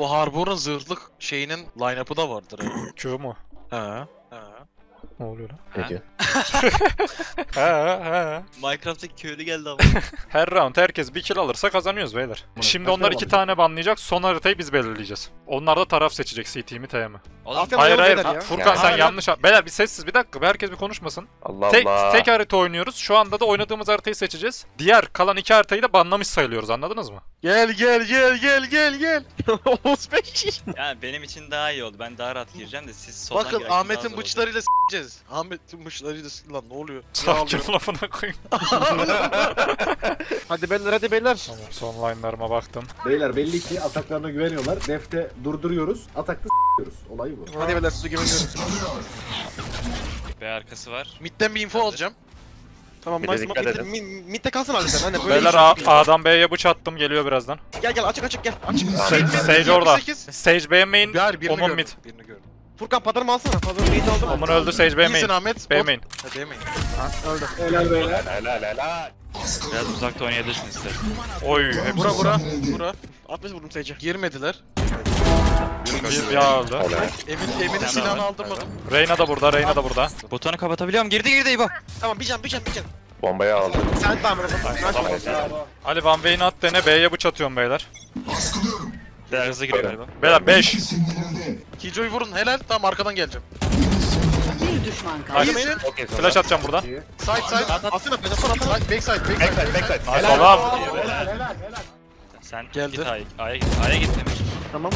Bu Harbor'un zırhlık şeyinin line-up'ı da vardır. Çoğu mu? He. Ne oluyor lan? Peki. Minecraft'taki köylü geldi ama. Her round herkes bir kill alırsa kazanıyoruz beyler. Şimdi onlar iki tane banlayacak. Son haritayı biz belirleyeceğiz. Onlar da taraf seçecek. CT mi, TM mi? Hayır. Furkan sen yanlış... Beyler bir sessiz bir dakika. Herkes bir konuşmasın. Allah Allah. Tek harita oynuyoruz. Şu anda da oynadığımız haritayı seçeceğiz. Diğer kalan iki haritayı da banlamış sayılıyoruz. Anladınız mı? Gel. 35. Yani benim için daha iyi oldu. Ben daha rahat gireceğim de siz soldan girersiniz. Bakın Ahmet'in bıçlarıyla s**eceğiz. Ahmet'in bıçlarıyla s**. Lan ne oluyor? Sakin lafına koyayım. Hadi beyler. Tamam, son line'larıma baktım. Beyler belli ki ataklarına güveniyorlar. Defte durduruyoruz. Atakta s**yoruz. Olay bu. Hadi beyler sizi güveniyoruz. B arkası var. Mid'den bir info alacağım. Tamam, mid'de kalsın abi sen. Hani böyle beyler A'dan B'ye bıç attım, geliyor birazdan. Gel açık gel. Sage orada. Sage beğenmeyin. Onun mid. Furkan padarımı alsana. Padarımı mid aldım. Onun öldü, Sage beğenmeyin. Beğenmeyin. Öldü. Helal beyler. Helal. Biraz uzakta oynayabilirsin istedim. Oy. Bura. 60 vurdum Sage'e. Girmediler. Bir aldı. Emin'in silahını aldırmadım. Reyna da burada. Botonu kapatabiliyor muyum? Girdi İbo. Tamam, bir can. Bombayı aldı. Sen tamam. Ali Van Wey'in at dene, B'ye bıç atıyorum beyler. Baskılıyorum. Beyler hızlı giriyor galiba. Beyler 5. Killjoy'u vurun, helal. Tamam, arkadan geleceğim. Bir düşman kaldı. Flash atacağım buradan. Side. Atın atın. Backside. Helal. Sen git A'ya git demiş. Tamam.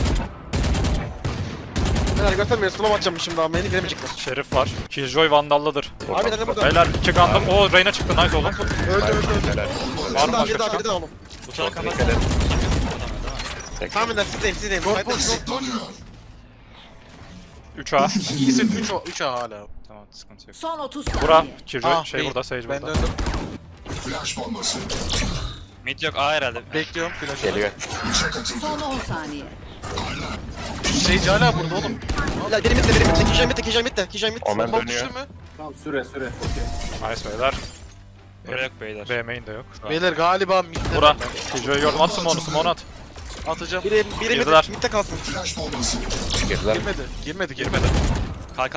Beyler göstermiyor, slow atacağım şimdi ama beni giremeyecekler. Şerif var. Killjoy Vandal'lıdır. Abi neden burada? Beyler iki gandım. Oo, Reyna çıktı, nice oğlum. Öldü. Var mı başka? Bir daha oğlum. Uçağı kapatalım. Tamam beyler, sizdeyim. 3A. İkisi 3A hala. Tamam, sıkıntı yok. Son 30 saniye. Bura, Killjoy şey burada, Sage burada. Ben döndüm. Flash bombası. Mid yok, A herhalde. Bekliyorum flash. Geliyor. Son 10 saniye. Sage hala burada oğlum. Hala benim mitte. Killjoy mitte. Omen dönüyor. Tamam, süre. Okay. Nice beyler. Yok beyler. BM'in de yok. Beyler galiba mitte. Bura. Killjoy gördüm, atsın onu, smoke at. Atacağım. Biri mitte kalsın. Girmedi. Kalk.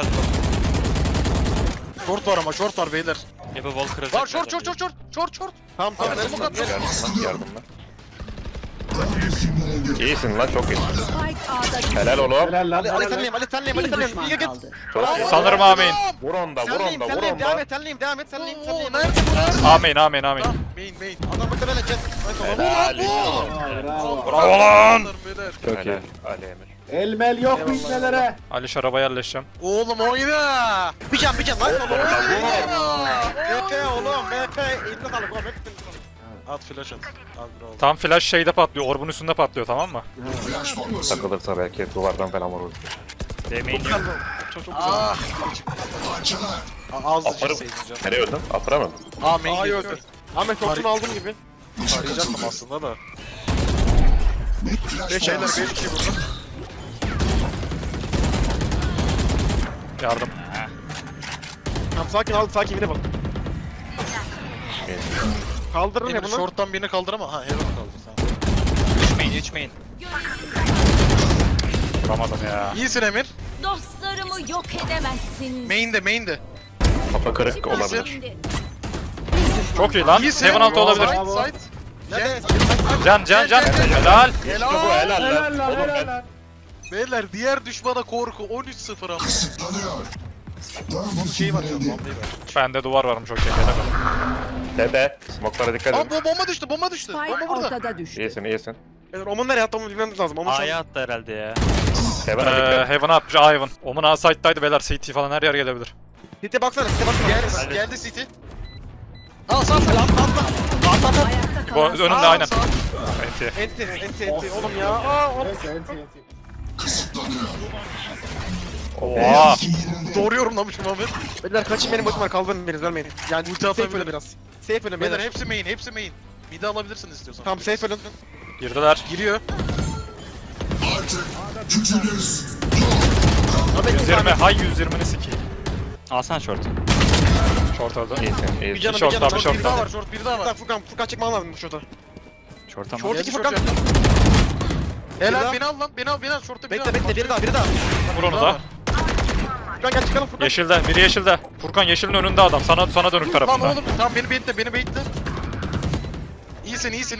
Short var beyler. Ebe wall kıracak. Var short. Tamam, ne bu kadar? Yardım lan. İyisin lan, çok iyi. Helal oğlum. Ali tanlıyım. İyi git. Sanırım amin. Vur onda. Devam et. Amin. Main. Adam bakana gel. Bravo lan. Çok iyi. Elmel yok bu işlere. Ali şaraba yerleşeceğim. Oğlum oyna. Bir can lan. Efe oğlum. Efe indir kalın. At flash at. Tam flash şeyde patlıyor. Orbun üstünde patlıyor, tamam mı? Takılırsa belki duvardan falan vurur. Demeyin. Çok güzel. Ağzı çizseydin canım. Nereye öldüm? Atıramadım. A'yı öldüm. Ahmet Oksun'u aldım gibi. Arayacaktım aslında da. 5 aylar 5-2 burada. Yardım. Tamam, sakin birine bak. Kaldırın ya bunu. Short'tan birini kaldır ama heron kaldır. Geçmeyin. Vuramadım ya. İyisin Emir. Dostlarımı yok edemezsin. Main'de. Kafa kırık olabilir. Çok iyi lan. 7-6 olabilir. Can. Helal. Beyler diğer düşmana korku 13-0 ama. Bende duvar varım, çok iyi. Dede. Smoke'lara dikkat edin. Bomba düştü. Bomba burada. İyisin. Omun nereye attı, onu bilmemiz lazım. A'ya attı herhalde ya. Heaven'a attı. Heaven. Omun A side'daydı beyler. CT falan her yer gelebilir. CT'ye baksana. Geldi CT. Al sağ. Önümde aynen. Enti oğlum ya. Enti. Oha! Doğru yorumlamışım Ahmet. Beyler kaçın, benim botum var, kaldırın beni, vermeyin. Yani safe öyle biraz. Safe öyle beyler. Hepsi main. Bir de alabilirsin istiyorsan. Tamam, safe öyle. Girdiler. Giriyor. Artık gücünüz yok. 120, hay 120'ni sikeyim. Alsana short'u. Short aldı. Bir short. Bir daha var. Furkan çekmen lazım bu short'a. Short 2 Furkan. Helal, beni al lan, beni al şortu. Bekle bekle, biri daha. Vur onu da. Furkan gel çıkalım Furkan. Yeşilde, biri yeşilde. Furkan yeşilin önünde adam, sana dönük tarafında. Lan oğlum, tamam beni baitle. İyisin. Nice,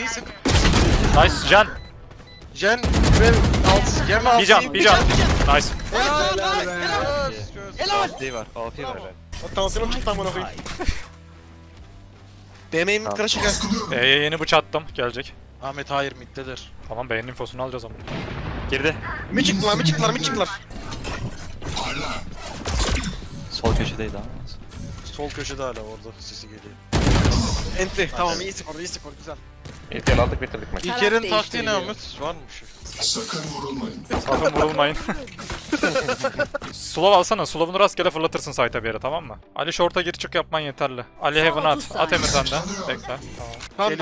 Jen ve alt. Jen bir can. Nice. Helal. Altı var. Otansiyon çıktı amına koyayım. BM'yi mi kıraşı gel. Yeni bıçak attım, gelecek. Ahmet hayır middedir. Tamam, beğenin infosunu alacağız ama. Girdi. Mi çıktılar. Sol köşedeydi abi. Sol köşede hala, orada sesi geliyor. Enti tamam, iyi skor güzel. Enti aldık, bitirdik maçı. İlker'in taktiği ne Ahmet? Var mı bir şey? Sakın vurulmayın. Sulav alsana, Sulav'ını rastgele fırlatırsın site'a bir yere, tamam mı? Ali short'a gir çık yapman yeterli. Ali heaven'a at Emir senden. Bekle. Tamam.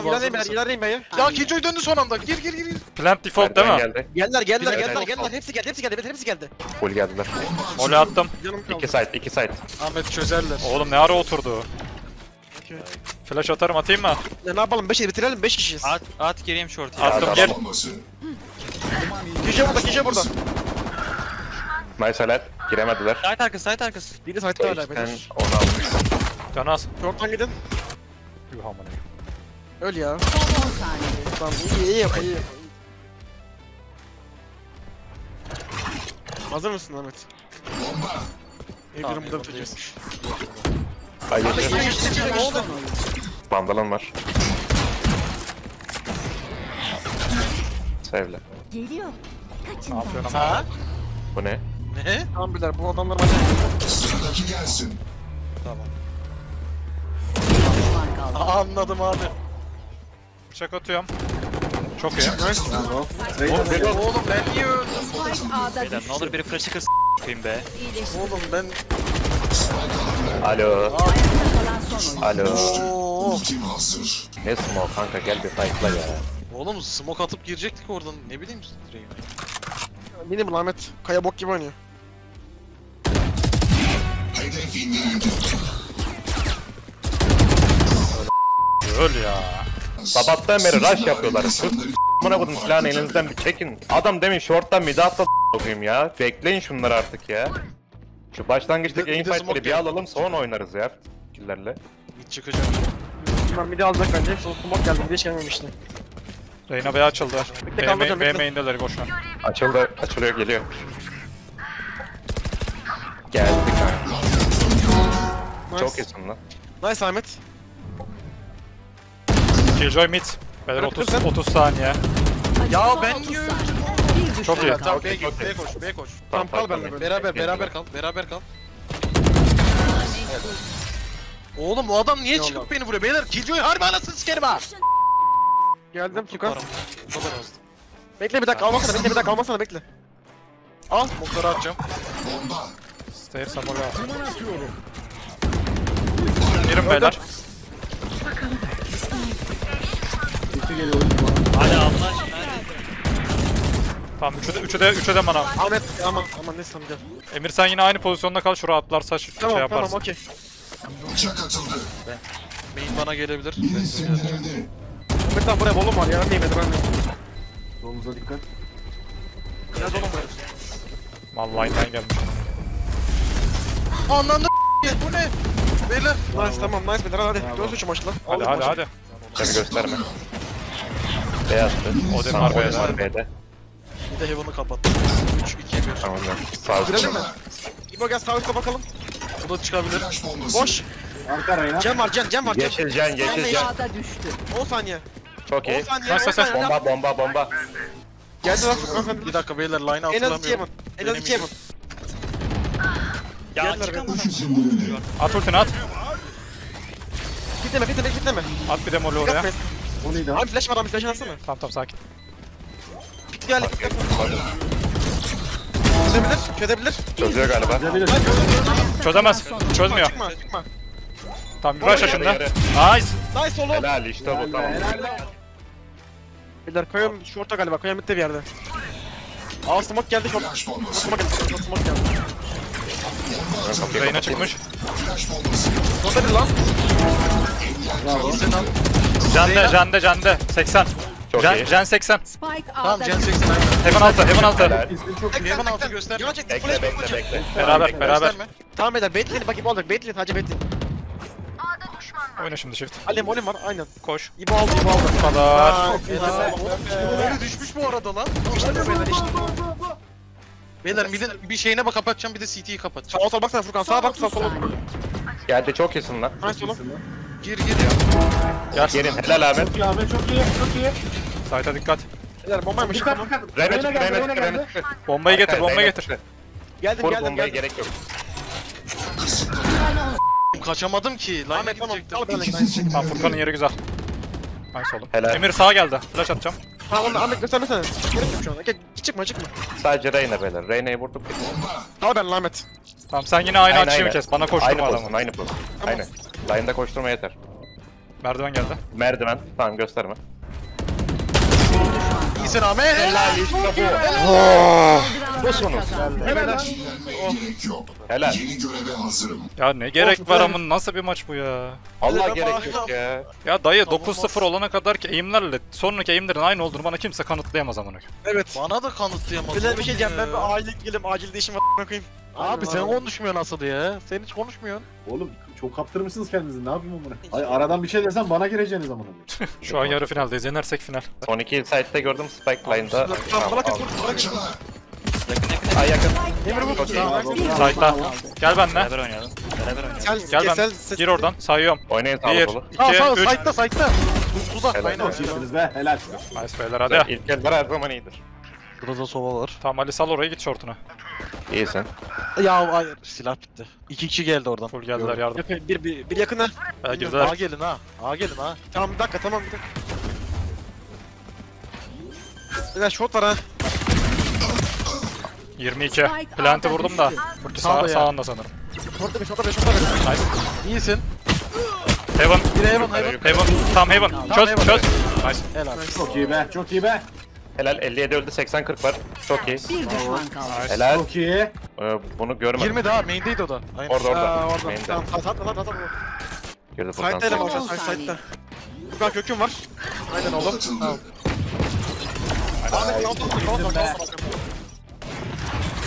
İlerleyin be ya. Ya Kijoy döndü son anda, gir. Plant default değil mi? Geldiler. Hepsi geldi. Full geldiler. Mole attım. İki site. Ahmet çözerler. Oğlum ne ara oturdu? Flash atayım mı? Ne yapalım, 5'i bitirelim, 5 kişiyiz. At gireyim short'a. Attım gir. Gece burada. Nice, giremediler. Site arkası. Bir de site'de öyle beyler. Onu almışsın. Canı az. Çoktan gidin. Yuh amına. Öl ya. Tamam, iyi yap. Hazır mısın Ahmet? Bomba. Evrim burada tutacakmış. Bandalan var. Sevle. Geliyor. Kaçın. Bu ne? Ne? Tamam birader, bu adamlar bana. Sıradaki gelsin. Tamam. Anladım abi. Bıçak atıyorum. Çok iyi. Oğlum ben niye öldüm? Beyler ne olur biri flaşı kırsın be. Oğlum ben... Alo. Ne smoke kanka, gel bir fight'la ya. Oğlum smoke atıp girecektik oradan, ne bileyim direğime. Benim Ahmet kaya bok gibi oynuyor. Öl ya. Sabahtan beri rush yapıyorlar. Bana bunun silahını elinizden bir çekin. Adam demin short'tan mid atla koyayım ya. Bekleyin şunları artık ya. Şu başlangıçtaki infight'leri bir alalım, sonra oynarız ya. Killerle. Mid çıkacağım. Bunlar mid'i alacak bence. Sol smoke geldi, mid'e çıkamamıştı. Reyna B'ye açıldı. B main'deler boşuna. Açılıyor, geliyor. Geldik abi. Çok iyisin lan. Nice Ahmet. Killjoy mid. Beyler 30 saniye. Ya ben niye öldüm? Çok iyi. Tamam B'ye koş. Tamam kal benimle. Beraber kal. Oğlum o adam niye çıkıp beni vuruyor? Beyler Killjoy harbi anasını sikerim ha. Geldim Furkan. Bekle bir dakika, almasana, bekle. Al, motoru atacağım. Stairs samora. Girin beyler. Hadi abla. Tamam, üçe de bana. Ahmet, aman ne sanacağım. Emir sen yine aynı pozisyonda kal, şuraya atlarsa şey yaparsın. Tamam, okey. Uçak atıldı. Main bana gelebilir. Ahmet'ten buraya bolum var, yaram değmedi, ben de. Dolunuza dikkat. Biraz bolum var. Vallahi ben gelmişim. Anlandı bu ne? Beyler. Nice, tamam nice beyler, hadi. Göz uçum açtı lan. Hadi. Seni gösterme. Beyazdı. Odem var B'de. Bir de heaven'ı kapattım. 3-2'ye 1. Tamam ya. Sağ girelim mi? İbo gel sağlıkla bakalım. Bu da çıkabilir. Boş. Cem var. Yeşil Cem. O 10 saniye. Çok iyi. Bomba. Geldi lan Furkan. Bir dakika beyler, line atılamıyorum. En az 2 yapın. Ya çıkamam. At ultini at. Kitleme. At bir de molu oraya. Abi flash var, abi flash'ı atsana. Tamam sakin. Pikli Çözebilir. Çözüyor galiba. Çözemez. Çözmüyor. Çıkma. Tam bir başa şunda. Nice oğlum. Helal işte bu, tamam. Beyler koyun şorta galiba, koyun mitte bir yerde. Al smoke geldi şorta. Smoke geldi. Reyna çıkmış. Orada bir lan. Jande. 80. Gen 80. Tamam, Gen 80. Heaven altı, Heaven altı. Heaven altı göster. Bekle. Beraber. Tamam beyler, Baitleyin bakayım olacak. Baitleyin, hacı Baitleyin. A'da düşman var. Oyna şimdi shift. Alem var, aynen. Koş. İbo aldı. Kadar. Böyle düşmüş bu arada lan. Beyler bir şeyine bak, kapatacağım, bir de CT'yi kapatacağım. Sağa baksana Furkan, sağa bak, sağa sola. Geldi, çok iyisin lan. Nice oğlum. Gir ya. Gelin, helal abi. Çok iyi. Sayta dikkat. Beyler bombaymış. Remet. Bombayı getir, Geldim. Gerek yok. Kaçamadım ki. Lan Furkan'ın yeri güzel. Nice oğlum. Emir sağa geldi. Flash atacağım. Tamam Ahmet, göstermesene. Gerek yok şu anda. Çıkma. Sadece Reyna beyler. Reyna'yı vurduk. Tamam ben Ahmet. Tamam sen yine aynı açıyı kes. Bana koşturma adamı. Aynı pozisyon. Aynı. Line'da koşturma yeter. Merdiven geldi. Merdiven. Tamam gösterme. İyisin Ahmet. Helal iş kapı. Helal. Ya ne gerek var amın, nasıl bir maç bu ya? Allah gerek yok ya. Ya dayı 9-0 olana kadar ki eğimlerle sonraki eğimlerin aynı olduğunu bana kimse kanıtlayamaz amına. Evet. Bana da kanıtlayamaz. Güzel bir şey diyeceğim, ben bir aile gelim acil değişim bakayım. Abi sen konuşmuyorsun asıl ya. Sen hiç konuşmuyorsun. Oğlum çok kaptırmışsınız kendinizi. Ne yapayım amına? Ay aradan bir şey dersen bana gireceğiniz amına. Şu an yarı finaldeyiz. Yenersek final. Son iki site'te gördüm Spike line'da. Ay yakın. Site'da. Gel benimle. Beraber oynayalım. Gel ben. Gir oradan. Sayıyorum. Oynayın sağlık olur. 1, 2, 3. Site'da. Uzak. Aynen. Hoşçakalın be. Helal. Nice beyler hadi. İlk elber her zaman iyidir. Burada da sova var. Tamam Ali sal oraya, git şortuna. İyi sen. Ya hayır, silah bitti. 2 kişi geldi oradan. Full geldiler yardım. Bir yakın ha. Girdiler. Ağa gelin ha. Tamam bir dakika. Biraz short var ha. 22. Plant'ı vurdum da. Furki sağında sanırım. Short'a be. Nice. İyisin. Heaven. Heaven. Tam Heaven. Çöz. Nice. Helal. Çok iyi be. Helal, 57 öldü, 80-40 var. Çok iyi. Bir düşman kaldı. Helal. Çok iyi. Bunu görmedim. 20 daha, main'deydi o da. Aynen. Orada. Main'de. Tamam, at. Girdi buradan. Side'de eleman var, side'de. Buradan köküm var. Aynen oğlum. Tamam. Ahmet, kaldı.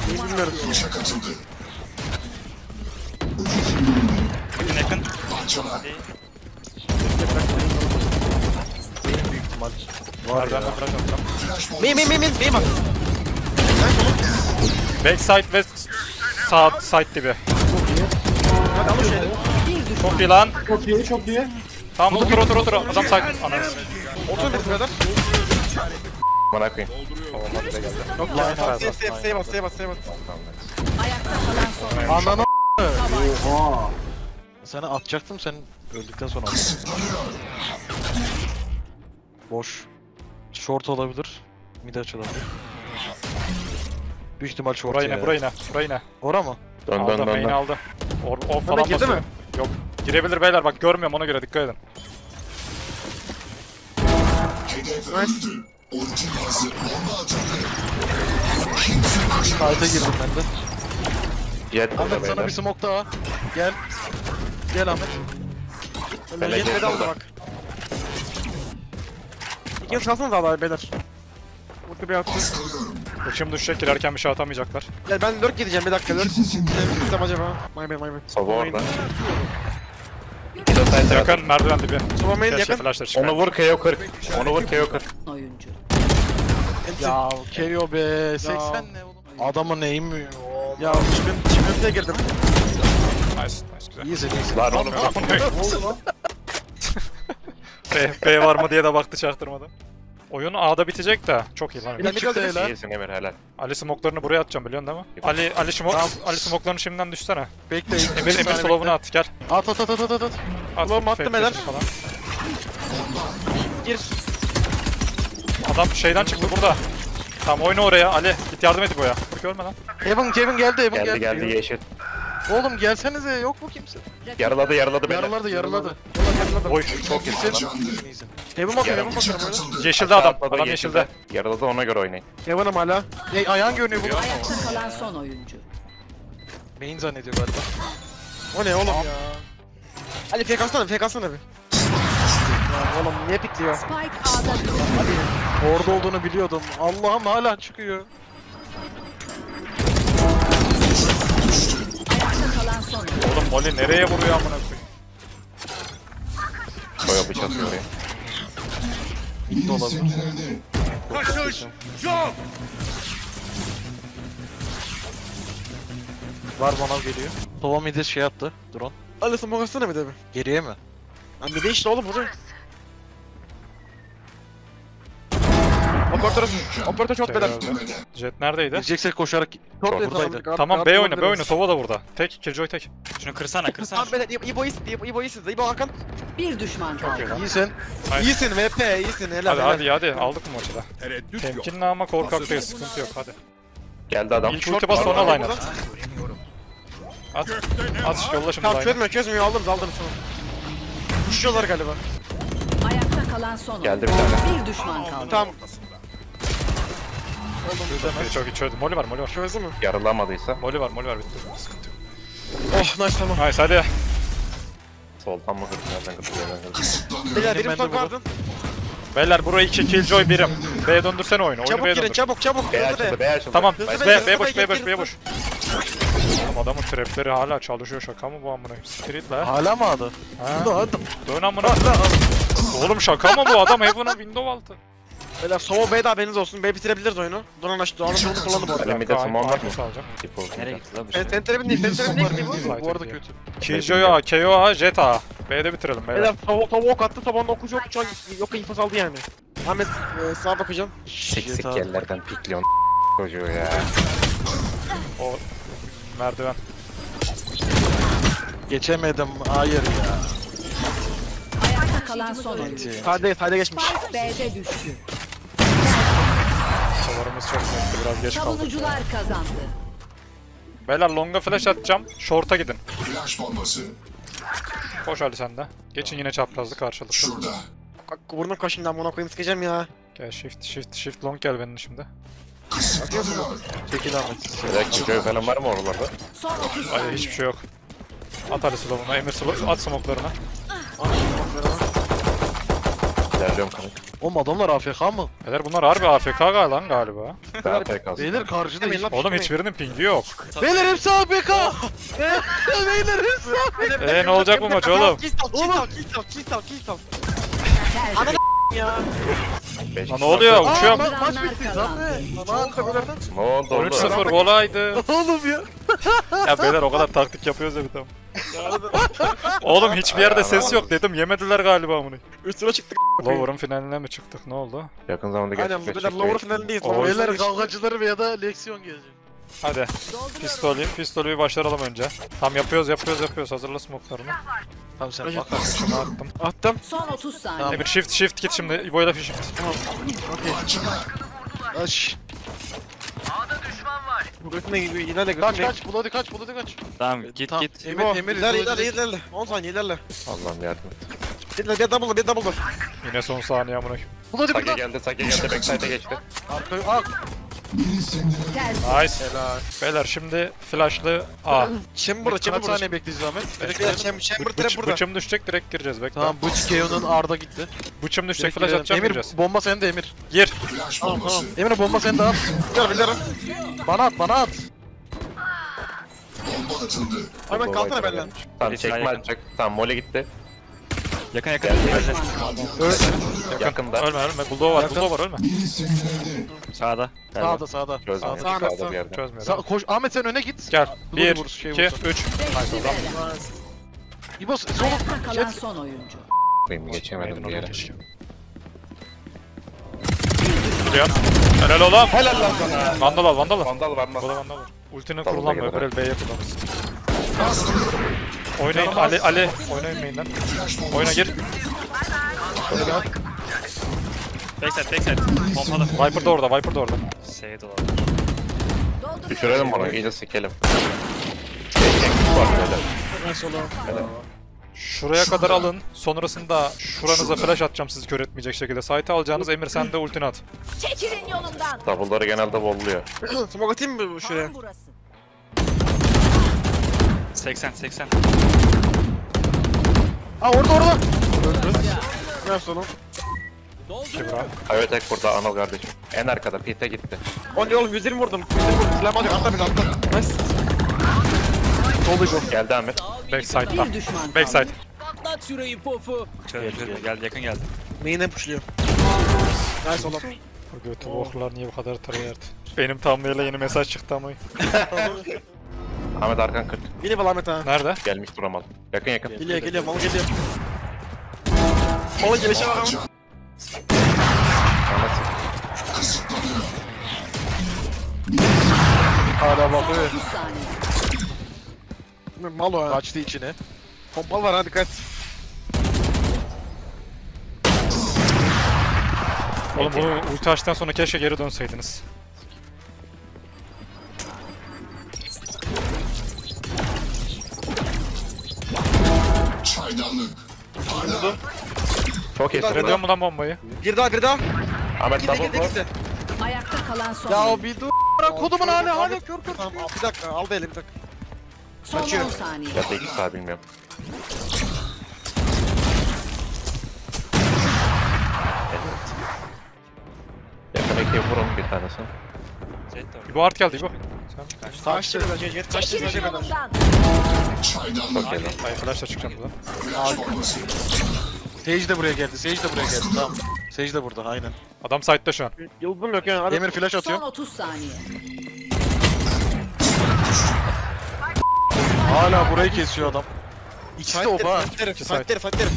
Bilmiyorum. Yakın. Benim büyük ihtimal. Var ben bırakacağım. Mim bak. Backside ve sağ side gibi. Çok iyi lan. Çok iyi. Tamam otur. Adam side. Ananız. Otur bir kadar. Bana koyayım. Çok iyi. Save at. Ayakta kalan sonra. Ananı. Oha. Sana atacaktım, sen öldükten sonra. Boş. Short olabilir. Mid açılabilir. Büyük ihtimal short. Burayı ne? Ora mı? Dön. Main'i aldı. O falan girdi basıyor. Mi? Yok. Girebilir beyler, bak görmüyorum, ona göre dikkat edin. Kayıta girdim ben de. Ahmet sana bir smoke daha. Gel Ahmet. Yetmedi aldı bak. Gel çalsanız abi beyler. Burada bir atış. Kaçım düşecek, girerken bir şey atamayacaklar. Ya ben lurk gideceğim, bir dakika lurk. Sistem acaba. May. Soba orada. Yakın merdiven dibi. Soba main yakın. Onu vur KO 40. Oyuncu. Ya KO be. 80 ne oğlum? Adamın eğimi. Ya çimimde girdim. Nice güzel. İyisin. Var oğlum. Ne oldu lan? B var mı diye de baktı çaktırmadan. Oyun A'da bitecek de çok iyi lan. İyisin Emir, helal. Ali smoklarını buraya atacağım, biliyorsun değil mi? Ali smoklarını şimdiden düşsene. Bekle. Emir slow'unu at gel. At. Allah'ım attım helal. Gir. Adam şeyden çıktı burada. Tamam oyna oraya Ali. Git yardım et boya. Görme lan. Evan geldi. Geldi yeşil. Oğlum gelsenize, yok mu kimse? Yaraladı beni. Yaraladı. Oy çok iyisin. Evim bakıyorum. Yeşilde adam yeşilde. Yaraladı, ona göre oynayın. Evan'ım hala. Ayağın görünüyor bu. Ayakta kalan son oyuncu. Beyin zannediyor galiba. O ne oğlum ya? Hadi fake atsana bir. Oğlum niye pikliyor? Hadi. Orada olduğunu biliyordum. Allah'ım hala çıkıyor. Oğlum Molly nereye vuruyor amına koyayım? Koya bıçak vuruyor. Bitti olalım. Koşuş! Yok! Var bana geliyor. Tova mide şey attı. Drone. Alısın bakasana mide mi? Geriye mi? Lan mide işte oğlum buraya. Operatör çok bela. Jet neredeydi? Gideceksek koşarak. Buradaydı. Tamam B oyna, B oyna. Tova da burada. Tek, Killjoy tek. Şunu kırsana, kırsana. Tamam beyler, İbo iyisin, İbo iyisin. İbo Hakan. Bir düşman kaldı. İyisin. İyisin VP, iyisin. Hadi hadi hadi, aldık mı maçı da? Temkinli ama korkaktayız, sıkıntı yok hadi. Geldi adam. İlk ulti bas sonra line at. At, at yolla şimdi line'ı. Çözmüyor, çözmüyor. Aldım, aldım sonra. Kuşuyorlar galiba. Ayakta kalan son. Geldi bir tane. Bir düşman kaldı. Tamam. Çok iyi çözdü. Molly var, Molly var. Çözdü mü? Yaralamadıysa. Molly var, Molly var. Bitti. Sıkıntı yok. Oh, nice tamam. Nice hadi. Soldan mı hırtın? Nereden kırtın? Beyler benim son kardın. Beyler buraya 2 Killjoy birim. B'ye döndürsene oyunu. Çabuk girin, çabuk çabuk. B'ye açıldı, B'ye açıldı. Tamam, B'ye boş, B'ye boş, B'ye boş. Adamın trapleri hala çalışıyor, şaka mı bu amına? Street la. Hala mı adı? Dön amına. Oğlum şaka mı bu adam? Heaven'a window altı. Beyler Sova B'ye de haberiniz olsun. B'ye bitirebiliriz oyunu. Donan açtı. Donan onu kullandı bu arada. Elimde small var mı? Nereye gitti lan bu şey? Enterebin değil. Enterebin değil bu. Bu arada kötü. Kijo'ya, KO'a, Jet'a. B'de bitirelim beyler. Beyler Sova ok attı. Tabanın okucu okucu yok infaz aldı yani. Ahmet sağa bakacağım. Seksik yerlerden pikliyon çocuğu ya. O merdiven. Geçemedim. Hayır ya. Ayakta kalan son. Sade geçmiş. B'de düştü. Solarımız çok netti, biraz geç kaldı. Savunucular kazandı. Beyler longa flash atacağım, short'a gidin. Flash bombası. Koş Ali sen de. Geçin yine çaprazlı karşılıklı. Şurada. Burnum kaşından buna koyayım sıkacağım ya. Gel shift long gel benim şimdi. Çekil abi. Direkt köy falan var mı oralarda? Hayır hiçbir şey yok. At Ali slow'una, Emir slow at smoke'larına. Geliyorum kanka. Oğlum adamlar AFK mı? Beyler bunlar harbi AFK lan galiba. Beyler karşıda hiç... Oğlum hiçbirinin pingi yok. Beyler hepsi AFK! Beyler hepsi AFK! Ne olacak bu maç oğlum? Kill stop! Ananı ya! Lan ne oluyor? Uçuyorum. Maç bitti zaten. Ne oldu? 13-0 olaydı. Oğlum ya! Ya beyler o kadar taktik yapıyoruz ya bir tam. Oğlum hiçbir yerde ses yok dedim. Yemediler galiba bunu. Üstüne çıktık. Lower'ın finaline mi çıktık? Ne oldu? Yakın zamanda gerçekleşecek. Aynen bu kadar Lower finalindeyiz. Beyler kavgacıları veya da Lexion gelecek. Hadi. Pistolü bir başaralım önce. Tam yapıyoruz. Hazırla smoke'larını. Tamam sen bak. Attım. Son 30 saniye. Emir shift git şimdi. İbo'ya da shift. Tamam. Okey. Aç. Götüne gidiyor, ilerle. Kaç, buladı kaç. Tamam, git. Emir, ilerle. 10 saniye ilerle. Allah'ım yardım et. Bir double. Yine son saniye amına. Buladı burada. Sage geldi, backside'e geçti. Artık al. Nice. Beyler şimdi flashlı A. Chamber saniye bekleyeceğiz Ahmet. Chamber trap burada. Bıçım düşecek, direkt gireceğiz bekle. Tamam, bıç Keon'un Arda gitti. Bıçım düşecek, flash atacağım gireceğiz. Emir, bomba sende Emir. Gir. Tamam. Emir bomba sende at. Bilirim. Bana at. Bomba atıldı. Hemen kalsana benden. Tamam çekme atacak. Tamam mole gitti. Yakın. Yakında. Ölme. Bulldog var ölme. Sağda. Sağda bir yerde. Çözmüyorum. Koş Ahmet sen öne git. Gel. 1 2 3. İbo son oyuncu. Benim geçemedim bir yere. Helal oğlum. Helal lan sana. Vandal var. Vandal. Ultine kurulan öperel B'ye kullanırsın. Oynayın Ali. Oynayın main'den. Oyna gir. Tek set. Pompalı. Viper de orada. S'ye dolar. Düşürelim bana, iyice sikelim. Helal. Şuraya kadar alın, sonrasında şuranıza flash atacağım sizi kör etmeyecek şekilde. Site'e alacağınız Emir sen de ultini at. Çekilin yolumdan. Double'ları genelde bolluyor. Smoke atayım mı şuraya? 80. Aa orada. Nerede oğlum? Hayvetek burada Anıl kardeşim. En arkada pit'e gitti. Onca oğlum 120 vurdum. 120 vurdum. Silahım alacak. Atla bizi atla. Nice. Soldu. Geldi Ahmet. Backside'da. Backside. Patlat şurayı pofu. Geldi yakın geldi. Main'e pushluyor. Nice oğlum. Bu götü orklar niye bu kadar tarayardı? Benim thumbnail'e yeni mesaj çıktı ama. Ahmet arkan 40. Bili bal Ahmet ha. Nerede? Gelmiş duramadım. Yakın yakın. Geliyor geliyor. Malı geliyor. Malı gelişe bakalım. Hala bakıyor. Malo ya. Açtı içine. Pompalı var ha dikkat. Oğlum bu ulti açtıktan sonra keşke geri dönseydiniz. Çaydanlık. Parla. Çok eser. Kırıyor mu lan bombayı? Bir daha bir daha. Ahmet gide, gide, gide. Ayakta kalan son. Ya o bir dur. Kodumun hali hali kör kör. Tamam, bir dakika al da elim tak. Son 10 saniye. Ya da iki saat bilmiyorum. Yakınaki vuralım bir tanesini. Bu art geldi bu. Taştı bence. Taştı bence kadar. Çok iyi lan. Arkadaşlar çıkacağım buradan. Sage de buraya geldi. Sage de buraya geldi. Tamam. Sage de burada aynen. Adam side'da şu an. Yıldırım yok yani. Demir flash atıyor. Son 30 saniye. Hala burayı kesiyor adam. İkisi de oba. Fightleri fightleri.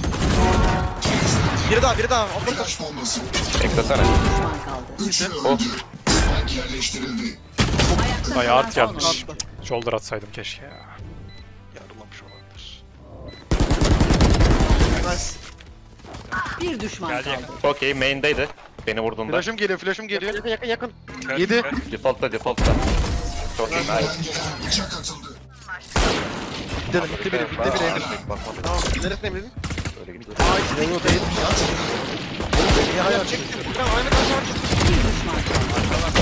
Biri daha biri daha. Eklasana. Oh. Bayağı art gelmiş. Shoulder atsaydım keşke ya. Yarılamış olabilir. Nice. Bir düşman kaldı. Okey main'deydi. Beni vurduğunda. Flash'ım geliyor, flash'ım geliyor. Yakın yakın yakın. 7. Default'ta, default'ta. Çok iyi. Gidelim, gitti biri, gitti biri Emir. Tamam, neresine Emir'in? Öyle gidiyor. Ay, ne oldu Emir'in? Oğlum beni hayal çekti. Tamam, aynı karşı var.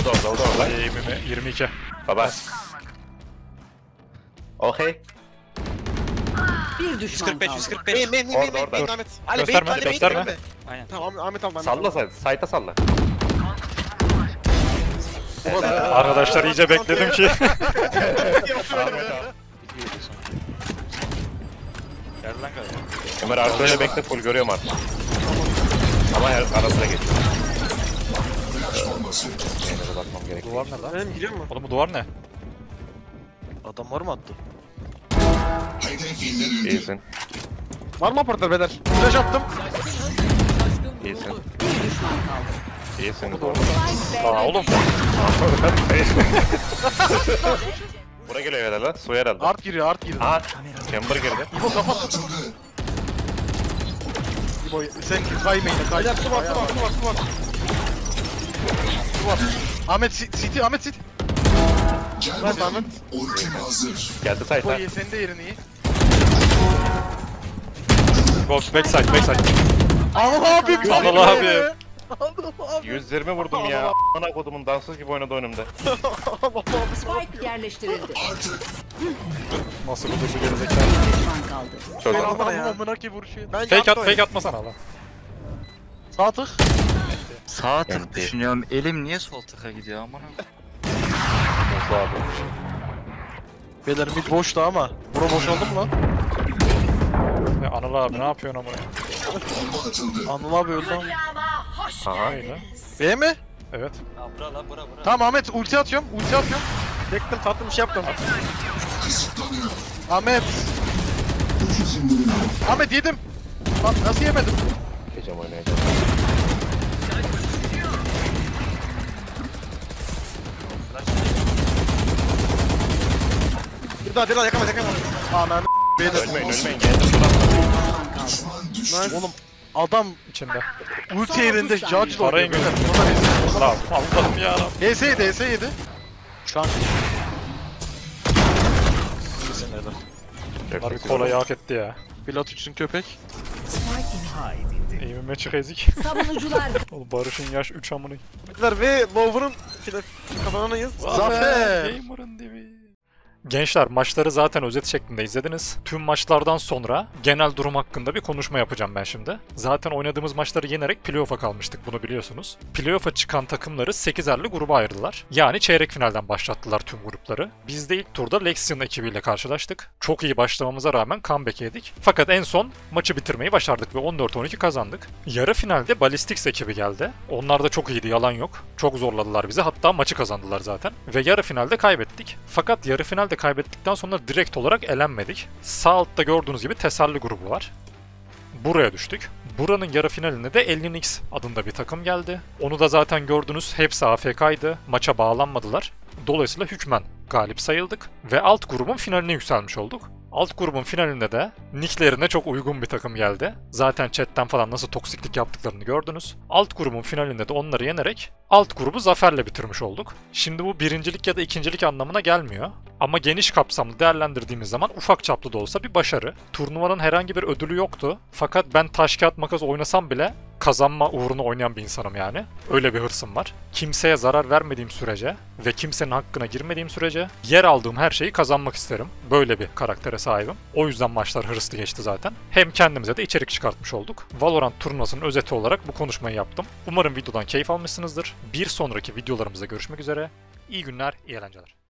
O da orada, o da orada. 22. Baba. Okey. Bir düşman kaldı. 145, 145. Orada. Ali, gösterme, Ali, gösterme. Ali, aynen. Tamam, Ahmet al ben. Salla sayda, sayda salla. Arkadaşlar iyice bekledim ki. Ahmet al. Gel lan gel. Ömer artık öyle bekle, full görüyorum artık. Ama her arasına geç. Duvar ne lan? Benim giriyor mu? Oğlum bu duvar ne? Adam var mı attı? İyisin. Var mı apartlar beyler? Flash attım. İyisin. İyisin. Aa oğlum. Buraya geliyor beyler lan. Suya herhalde. Art giriyor, art giriyor. Art. Chamber girdi. İbo kapat. İbo sen kaymayın. Beyler su var, su var, su var, su var. Su var. Ahmet City, Ahmet City. Geldi Ahmet. Geldi Tayt ha. Koy senin de yerin iyi. Box backside backside. Anıl abi. Anıl abi. 120 vurdum Allah ya. Ana kodumun dansız gibi oynadı önümde. Spike yerleştirildi. Nasıl bu duruşu gelecekler? Çok anladım. Fake at fake atmasana lan. Sağ tık. Sağ tık düşünüyorum. Elim niye sol tıka gidiyor aman abi. Beyler mid boştu ama. Bura boşaldı mı lan? Ya Anıl abi ne yapıyorsun ama ya? Anıl abi öldü ama. Aha öyle. B mi? Evet. Bura lan bura bura. Tamam Ahmet ulti atıyorum, ulti atıyorum. Bekledim tatlı bir şey yaptım. Ahmet. Ahmet yedim. Lan nasıl yemedim? Geçeceğim oynayacağım. Bir daha yakamaz yakamaz. Aman beyler. Ölmeyin ölmeyin geldim buradan. Oğlum adam içinde. Ulti yerinde judge doğru. Arayın beyler. Allah'ım Allah'ım yarabbim. HS yedi HS yedi. Şu an. Bunlar bir kolayı hak etti ya. Pilot uçsun köpek. Eğimime çık ezik. Savunucular. Barış'ın yaş 3 amını. Beyler ve Lover'ın kafananıyız. Zafer. Gamer'ın dibi. Gençler, maçları zaten özet şeklinde izlediniz. Tüm maçlardan sonra genel durum hakkında bir konuşma yapacağım ben şimdi. Zaten oynadığımız maçları yenerek playoff'a kalmıştık, bunu biliyorsunuz. Playoff'a çıkan takımları 8'erli gruba ayırdılar. Yani çeyrek finalden başlattılar tüm grupları. Biz de ilk turda Lexion ekibiyle karşılaştık. Çok iyi başlamamıza rağmen comeback yedik. Fakat en son maçı bitirmeyi başardık ve 14-12 kazandık. Yarı finalde Ballistics ekibi geldi. Onlar da çok iyiydi, yalan yok. Çok zorladılar bizi, hatta maçı kazandılar zaten. Ve yarı finalde kaybettik. Fakat yarı finalde kaybettikten sonra direkt olarak elenmedik. Sağ altta gördüğünüz gibi teselli grubu var. Buraya düştük. Buranın yarı finaline de Ellynix adında bir takım geldi. Onu da zaten gördünüz, hepsi AFK'ydı. Maça bağlanmadılar. Dolayısıyla hükmen galip sayıldık. Ve alt grubun finaline yükselmiş olduk. Alt grubun finalinde de nicklerine çok uygun bir takım geldi. Zaten chatten falan nasıl toksiklik yaptıklarını gördünüz. Alt grubun finalinde de onları yenerek alt grubu zaferle bitirmiş olduk. Şimdi bu birincilik ya da ikincilik anlamına gelmiyor. Ama geniş kapsamlı değerlendirdiğimiz zaman ufak çaplı da olsa bir başarı. Turnuvanın herhangi bir ödülü yoktu. Fakat ben taş kağıt makas oynasam bile kazanma uğruna oynayan bir insanım yani. Öyle bir hırsım var. Kimseye zarar vermediğim sürece ve kimsenin hakkına girmediğim sürece yer aldığım her şeyi kazanmak isterim. Böyle bir karaktere sahibim. O yüzden maçlar hırslı geçti zaten. Hem kendimize de içerik çıkartmış olduk. Valorant turnuvasının özeti olarak bu konuşmayı yaptım. Umarım videodan keyif almışsınızdır. Bir sonraki videolarımızda görüşmek üzere. İyi günler, iyi eğlenceler.